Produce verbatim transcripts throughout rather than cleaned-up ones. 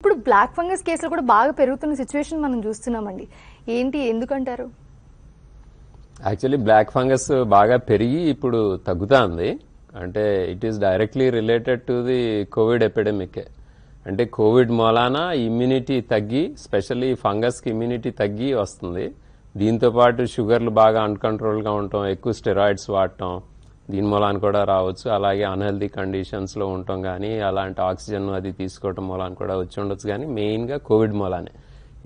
ఇప్పుడు black fungus కేసులు కూడా బాగా పెరుగుతున్న సిచువేషన్ మనం చూస్తున్నామండి. ఏంటి ఎందుకంటారు? యాక్చువల్లీ బ్లాక్ ఫంగస్ బాగా పెరిగి ఇప్పుడు తగ్గుతుంది. అంటే it is directly related to the covid epidemic. అంటే కోవిడ్ మూలాన ఇమ్యూనిటీ తగ్గి, స్పెషల్లీ ఫంగస్కి ఇమ్యూనిటీ తగ్గి వస్తుంది. దీంతోపాటు షుగర్లు బాగా అన్కంట్రోల్గా ఉండటం, ఎక్కువ స్టెరాయిడ్స్ వాడటం దీని మూలాన కూడా రావచ్చు. అలాగే అన్హెల్దీ కండిషన్స్లో ఉండటం కానీ, అలాంటి ఆక్సిజన్ అది తీసుకోవటం మూలాన కూడా వచ్చి ఉండొచ్చు. కానీ మెయిన్గా కోవిడ్ మూలానే.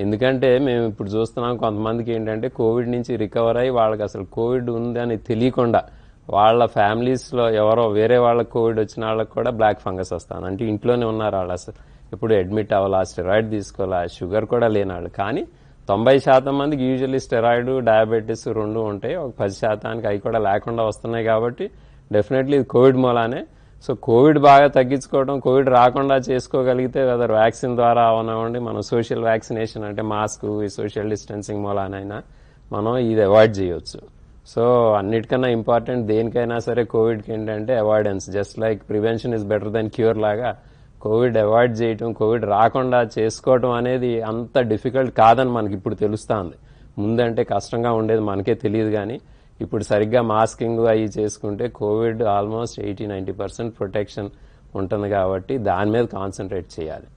ఎందుకంటే మేము ఇప్పుడు చూస్తున్నాం కొంతమందికి ఏంటంటే కోవిడ్ నుంచి రికవర్ అయ్యి వాళ్ళకి అసలు కోవిడ్ ఉందని తెలియకుండా వాళ్ళ ఫ్యామిలీస్లో ఎవరో వేరే వాళ్ళకి కోవిడ్ వచ్చిన వాళ్ళకి కూడా బ్లాక్ ఫంగస్ వస్తాను. అంటే ఇంట్లోనే ఉన్నారు వాళ్ళు, అసలు ఎప్పుడు అడ్మిట్ అవ్వాలా, స్టెరాయిడ్ తీసుకోవాలా, షుగర్ కూడా లేని వాళ్ళు. కానీ తొంభై శాతం మందికి యూజువల్లీ స్టెరాయిడ్, డయాబెటీస్ రెండు ఉంటాయి. ఒక పది శాతానికి అవి కూడా లేకుండా వస్తున్నాయి. కాబట్టి డెఫినెట్లీ ఇది కోవిడ్ మూలానే. సో కోవిడ్ బాగా తగ్గించుకోవడం, కోవిడ్ రాకుండా చేసుకోగలిగితే వెదర్ వ్యాక్సిన్ ద్వారా అవనివ్వండి, మనం సోషల్ వ్యాక్సినేషన్ అంటే మాస్క్, ఈ సోషల్ డిస్టెన్సింగ్ మూలానైనా మనం ఇది అవాయిడ్ చేయవచ్చు. సో అన్నిటికన్నా ఇంపార్టెంట్ దేనికైనా సరే కోవిడ్కి ఏంటంటే avoidance. Just like prevention is better than cure లాగా కోవిడ్ అవాయిడ్ చేయటం, కోవిడ్ రాకుండా చేసుకోవటం అనేది అంత డిఫికల్ట్ కాదని మనకి ఇప్పుడు తెలుస్తుంది. ముందంటే కష్టంగా ఉండేది మనకే తెలియదు. కానీ ఇప్పుడు సరిగ్గా మాస్కింగ్ అవి చేసుకుంటే covid almost eighty ninety percent protection ఉంటుంది. కాబట్టి దాని మీద కాన్సన్ట్రేట్ చేయాలి.